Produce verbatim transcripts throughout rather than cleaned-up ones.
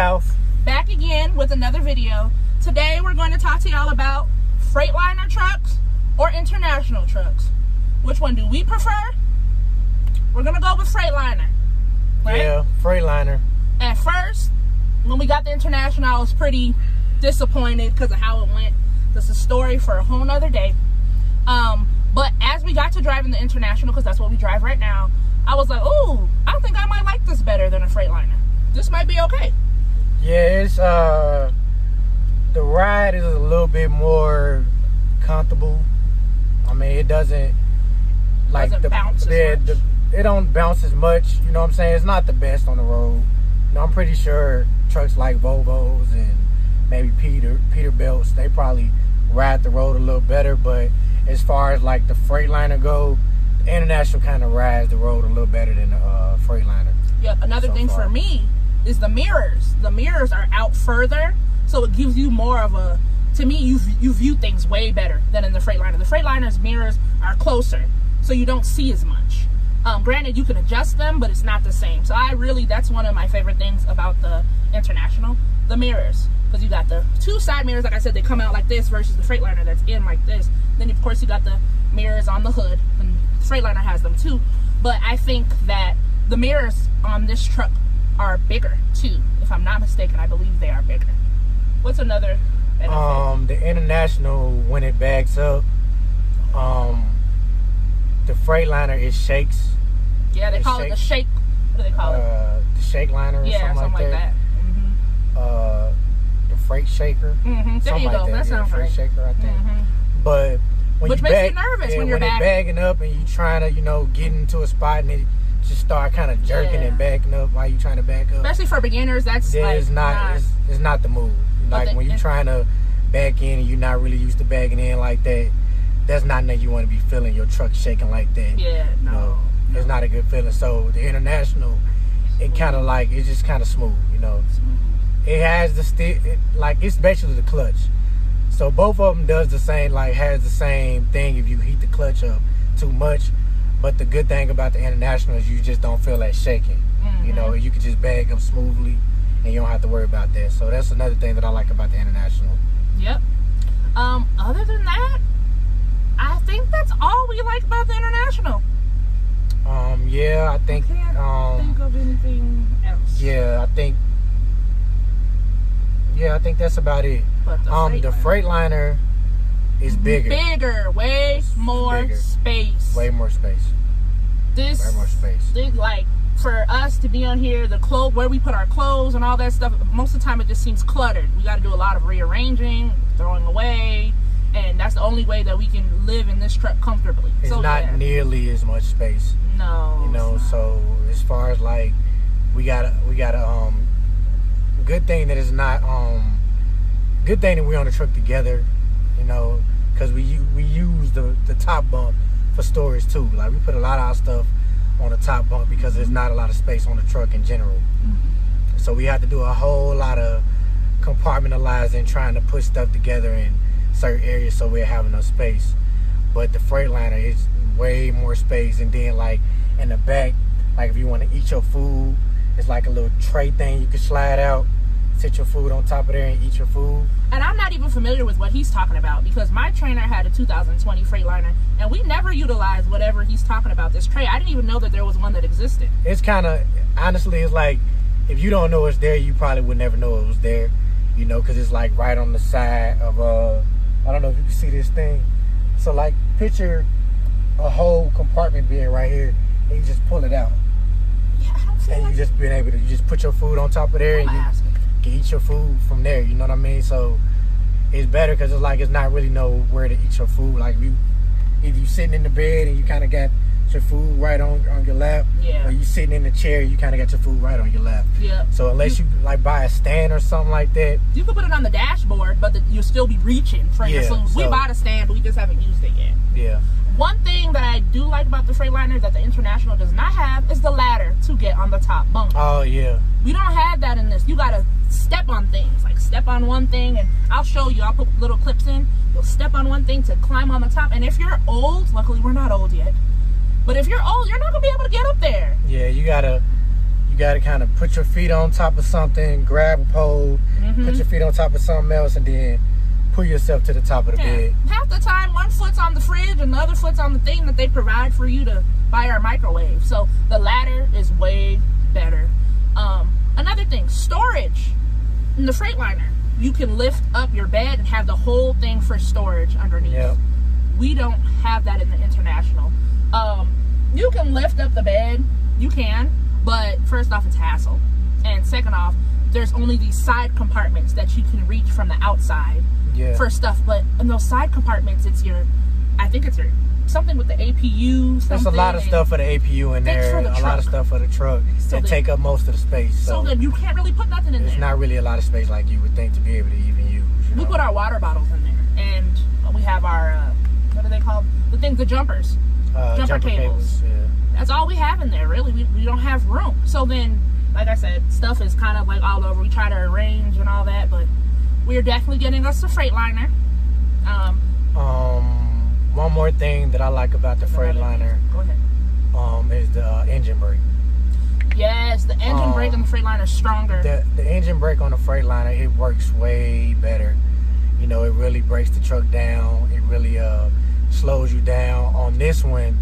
South. Back again with another video. Today we're going to talk to y'all about Freightliner trucks or International trucks. Which one do we prefer? We're going to go with Freightliner. Right? Yeah, Freightliner. At first, when we got the International, I was pretty disappointed because of how it went. That's a story for a whole nother day. Um, but as we got to driving the International, because that's what we drive right now, I was like, ooh, I think I might like this better than a Freightliner. This might be okay. Yeah, it's, uh, the ride is a little bit more comfortable. I mean, it doesn't, like, doesn't the, bounce yeah, as much. The, it don't bounce as much, you know what I'm saying? It's not the best on the road. You know, I'm pretty sure trucks like Volvos and maybe Peter, Peterbilts, they probably ride the road a little better, but as far as like the Freightliner go, the International kind of rides the road a little better than the uh, Freightliner. Yeah, another so thing far. for me is the mirrors. The mirrors are out further, so it gives you more of a, to me, you, you view things way better than in the Freightliner. The Freightliner's mirrors are closer, so you don't see as much. Um, granted, you can adjust them, but it's not the same. So I really, that's one of my favorite things about the International, the mirrors. Because you got the two side mirrors, like I said, they come out like this versus the Freightliner that's in like this. Then, of course, you got the mirrors on the hood, and the Freightliner has them too. But I think that the mirrors on this truck are bigger too. If I'm not mistaken, I believe they are bigger. What's another benefit? Um, the International, when it backs up, um, the Freightliner, it shakes. Yeah, they it call shakes. it the shake. What do they call uh, it? The shake liner or yeah, something, something like that. Like that. Mm-hmm. Uh, freight shaker. Mm-hmm. There you go. Like that. That sounds yeah, freight right. shaker, I think. Mm-hmm. But when Which you makes bag, you nervous yeah, when you're when bagging. bagging up and you trying to, you know, get into a spot and it just start kind of jerking yeah. and backing up while you trying to back up. Especially for beginners, that's yeah, like it's not, not it's, it's not the move. Like the, when you're trying to back in and you're not really used to bagging in like that, that's not that you want to be feeling your truck shaking like that. Yeah, no, you know, no. It's not a good feeling. So the International, it kind of like it's just kind of smooth, you know. Smooth. It has the stick, it, like especially the clutch. So both of them does the same, like has the same thing if you heat the clutch up too much. But the good thing about the International is you just don't feel that shaking. Mm-hmm. You know, you can just bag up smoothly and you don't have to worry about that. So that's another thing that I like about the International. Yep. Um, other than that, I think that's all we like about the International. Um, yeah, I think. I can't um, think of anything else. Yeah, I think. Yeah, I think that's about it. But the um, Freightliner. the Freightliner is bigger. Bigger, way more bigger. space. Way more space. This, way more space. This, like for us to be on here, the clothes where we put our clothes and all that stuff. Most of the time, it just seems cluttered. We got to do a lot of rearranging, throwing away, and that's the only way that we can live in this truck comfortably. It's so, not yeah. nearly as much space. No. You know, so as far as like, we gotta, we gotta um. Good thing that it's not um good thing that we're on the truck together, you know, because we we use the the top bunk for storage too. Like we put a lot of our stuff on the top bunk because there's not a lot of space on the truck in general. Mm-hmm. So we have to do a whole lot of compartmentalizing, trying to put stuff together in certain areas so we're having enough space. But the Freightliner is way more space, and then like in the back, like if you want to eat your food, it's like a little tray thing you can slide out, sit your food on top of there and eat your food. And I'm not even familiar with what he's talking about because my trainer had a two thousand twenty Freightliner and we never utilized whatever he's talking about, this tray. I didn't even know that there was one that existed. It's kind of, honestly, it's like, if you don't know it's there, you probably would never know it was there, you know, because it's like right on the side of, uh, I don't know if you can see this thing. So like, picture a whole compartment being right here and you just pull it out. And you just being able to, you just put your food on top of there and you can eat your food from there. You know what I mean? So it's better because it's like it's not really know where to eat your food. Like if you, if you sitting in the bed and you kind of got your food right on on your lap, yeah. or you sitting in the chair, you kind of got your food right on your lap. Yeah. So unless you, you like buy a stand or something like that, you can put it on the dashboard, but the, you'll still be reaching for yeah, your food. So, we bought a stand, but we just haven't used it yet. Yeah. One thing that I do like about the Freightliner that the International does not have is the ladder to get on the top bunk. Oh, yeah. We don't have that in this. You got to step on things. Like, step on one thing, and I'll show you. I'll put little clips in. You'll step on one thing to climb on the top. And if you're old, luckily we're not old yet, but if you're old, you're not going to be able to get up there. Yeah, you got to you got to kind of put your feet on top of something, grab a pole, mm-hmm. put your feet on top of something else, and then pull yourself to the top of the yeah. bed. Half the time, one foot's on the fridge and the other foot's on the thing that they provide for you to buy our microwave. So the latter is way better. Um, another thing, storage. In the Freightliner, you can lift up your bed and have the whole thing for storage underneath. Yep. We don't have that in the International. Um, you can lift up the bed, you can, but first off, it's hassle. And second off, there's only these side compartments that you can reach from the outside yeah. for stuff. But in those side compartments, it's your, I think it's your, something with the A P U. There's a lot of stuff for the A P U in there. For the a truck. lot of stuff for the truck so that take up most of the space. So, so then you can't really put nothing in it's there. It's not really a lot of space like you would think to be able to even use. You we know? put our water bottles in there, and we have our, uh, what are they called? The things, the jumpers. Uh, jumper, jumper cables. cables yeah. That's all we have in there, really. We, we don't have room. So then, like I said, stuff is kind of like all over. We try to arrange and all that, but we're definitely getting us a Freightliner. Um, um, one more thing that I like about the Freightliner Go ahead. Um, is the uh, engine brake. Yes, the engine um, brake on the Freightliner is stronger. The, the engine brake on the Freightliner, it works way better. You know, it really breaks the truck down. It really uh, slows you down. On this one,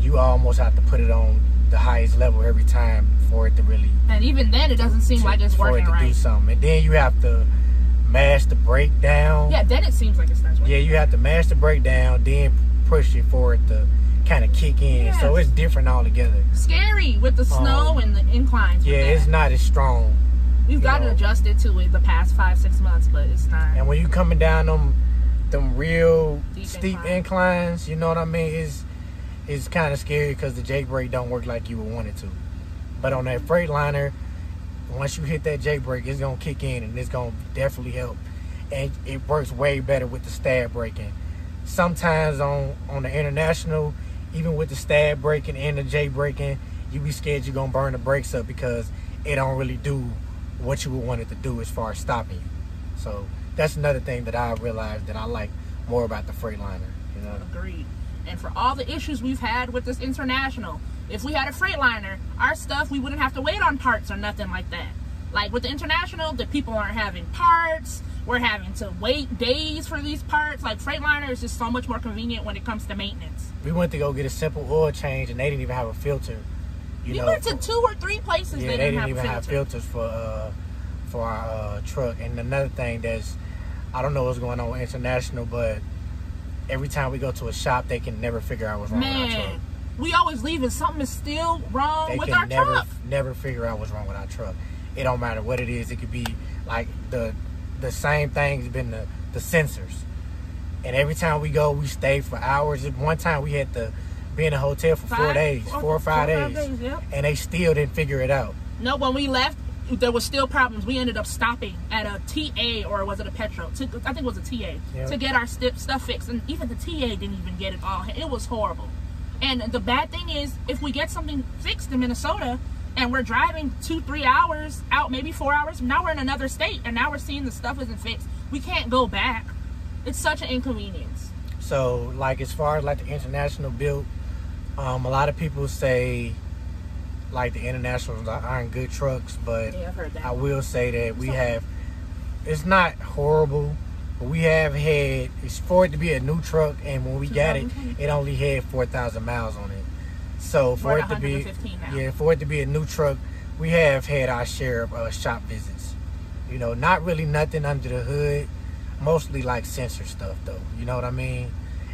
you almost have to put it on the highest level every time for it to really. And even then, it doesn't seem to, like it's working right. For it to right. do something. And then you have to mash the brake down. Yeah, then it seems like it's not working. Yeah, you have to mash the brake down, then push it for it to kind of kick in. Yeah. So it's different altogether. Scary with the snow um, and the inclines. Yeah, it's not as strong. We've gotten know. adjusted to it the past five, six months, but it's not. And when you coming down them, them real Deep steep incline. inclines, you know what I mean? It's, it's kind of scary because the Jake brake don't work like you would want it to. But on that Freightliner, once you hit that Jake brake, it's going to kick in and it's going to definitely help. And it works way better with the stab braking. Sometimes on, on the International, even with the stab braking and the Jake braking, you be scared you're going to burn the brakes up because it don't really do what you would want it to do as far as stopping you. So that's another thing that I realized that I like more about the Freightliner. You know? Agreed. And for all the issues we've had with this International, if we had a Freightliner, our stuff, we wouldn't have to wait on parts or nothing like that. Like with the International, the people aren't having parts. We're having to wait days for these parts. Like Freightliner is just so much more convenient when it comes to maintenance. We went to go get a simple oil change and they didn't even have a filter. You we know, went to two or three places yeah, they, they didn't, didn't have even filter. have filters for, uh, for our uh, truck. And another thing that's, I don't know what's going on with International, but every time we go to a shop, they can never figure out what's wrong Man, with our truck. We always leave and something is still wrong they with our never, truck. They can never figure out what's wrong with our truck. It don't matter what it is. It could be like the the same thing's been the, the sensors. And every time we go, we stay for hours. One time we had to be in a hotel for five, four days, four, four or five four days. days yep. And they still didn't figure it out. No, when we left, there was still problems. We ended up stopping at a T A or was it a Petro? To, I think it was a T A yep. to get our st stuff fixed. And even the T A didn't even get it all. It was horrible. And the bad thing is, if we get something fixed in Minnesota and we're driving two, three hours out, maybe four hours, now we're in another state and now we're seeing the stuff isn't fixed. We can't go back. It's such an inconvenience. So, like, as far as like the International build, um, a lot of people say like the Internationals aren't good trucks, but yeah, I've heard that. I will say that we have, it's not horrible, but we have had, it's for it to be a new truck, and when we got it, it only had four thousand miles on it. So for it to be, now. yeah, for it to be a new truck, we have had our share of uh, shop visits. You know, not really nothing under the hood, mostly like sensor stuff though, you know what I mean?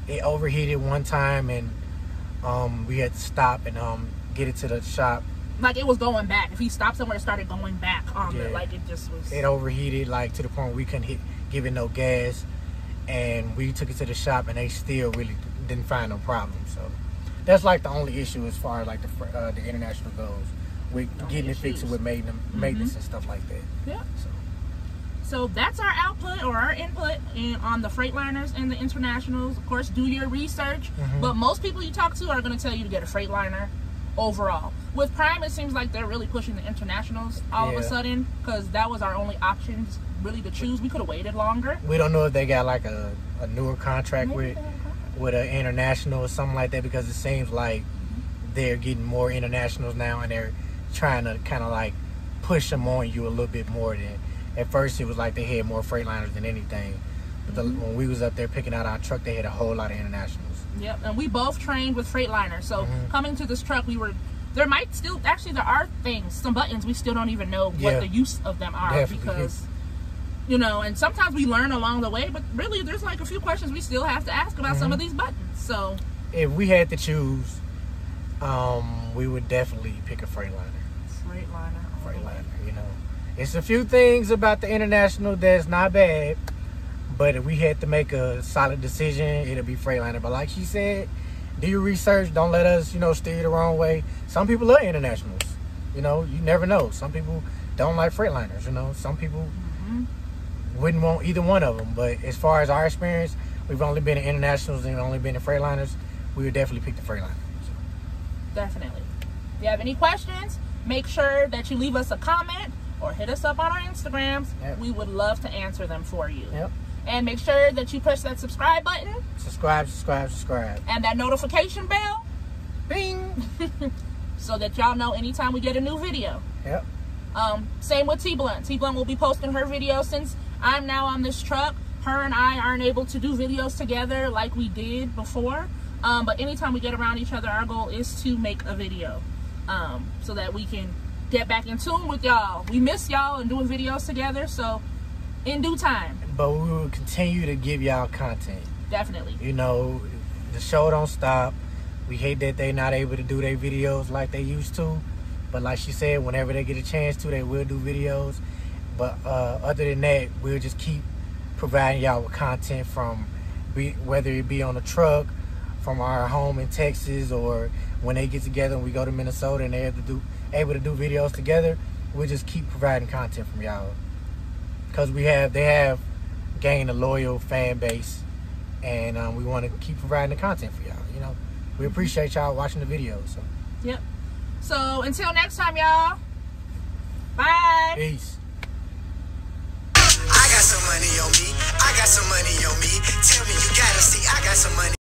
It overheated one time and um, we had to stop and um, get it to the shop. Like it was going back. If he stopped somewhere, it started going back on yeah. it. Like it just was. It overheated like to the point where we couldn't hit, give it no gas. And we took it to the shop and they still really didn't find no problem. So that's like the only issue as far as like the, uh, the International goes. With no getting issues. it fixed with maintenance, mm-hmm. maintenance and stuff like that. Yeah. So. so that's our output or our input in, on the Freightliners and the Internationals. Of course, do your research. Mm-hmm. But most people you talk to are going to tell you to get a Freightliner. Overall, with Prime, it seems like they're really pushing the Internationals all yeah. of a sudden because that was our only options really to choose. We could have waited longer. We don't know if they got like a, a newer contract Maybe with with an International or something like that because it seems like mm-hmm. they're getting more Internationals now and they're trying to kind of like push them on you a little bit more than at first. It was like they had more Freightliners than anything, but the, mm-hmm. when we was up there picking out our truck, they had a whole lot of Internationals. Yep, and we both trained with Freightliner, so mm-hmm. coming to this truck, we were there might still actually there are things, some buttons we still don't even know what yeah. the use of them are. Definitely. Because you know, and sometimes we learn along the way, but really there's like a few questions we still have to ask about mm-hmm. some of these buttons. So if we had to choose, um we would definitely pick a Freightliner. Freightliner Freightliner you know, it's a few things about the International that's not bad, but if we had to make a solid decision, it'll be Freightliner. But like she said, do your research. Don't let us, you know, steer you the wrong way. Some people love Internationals. You know, you never know. Some people don't like Freightliners, you know. Some people mm-hmm. wouldn't want either one of them. But as far as our experience, we've only been in Internationals and we've only been in Freightliners. We would definitely pick the Freightliner. So. Definitely. If you have any questions, make sure that you leave us a comment or hit us up on our Instagrams. Yep. We would love to answer them for you. Yep. And make sure that you push that subscribe button. Subscribe, subscribe, subscribe. And that notification bell. Bing. So that y'all know anytime we get a new video. Yep. Um, same with T-Blunt. T-Blunt will be posting her video. Since I'm now on this truck, her and I aren't able to do videos together like we did before. Um, but anytime we get around each other, our goal is to make a video. Um, so that we can get back in tune with y'all. We miss y'all and doing videos together. So in due time. But we will continue to give y'all content. Definitely. You know, the show don't stop. We hate that they not able to do their videos like they used to. But like she said, whenever they get a chance to, they will do videos. But uh, other than that, we'll just keep providing y'all with content from, be, whether it be on the truck, from our home in Texas, or when they get together and we go to Minnesota and they're able to do, able to do videos together. We'll just keep providing content from y'all. Because we have, they have gained a loyal fan base, and um, we want to keep providing the content for y'all. You know, we appreciate y'all watching the videos. So. Yep. So until next time, y'all. Bye. Peace. I got some money on me. I got some money on me. Tell me you gotta see. I got some money.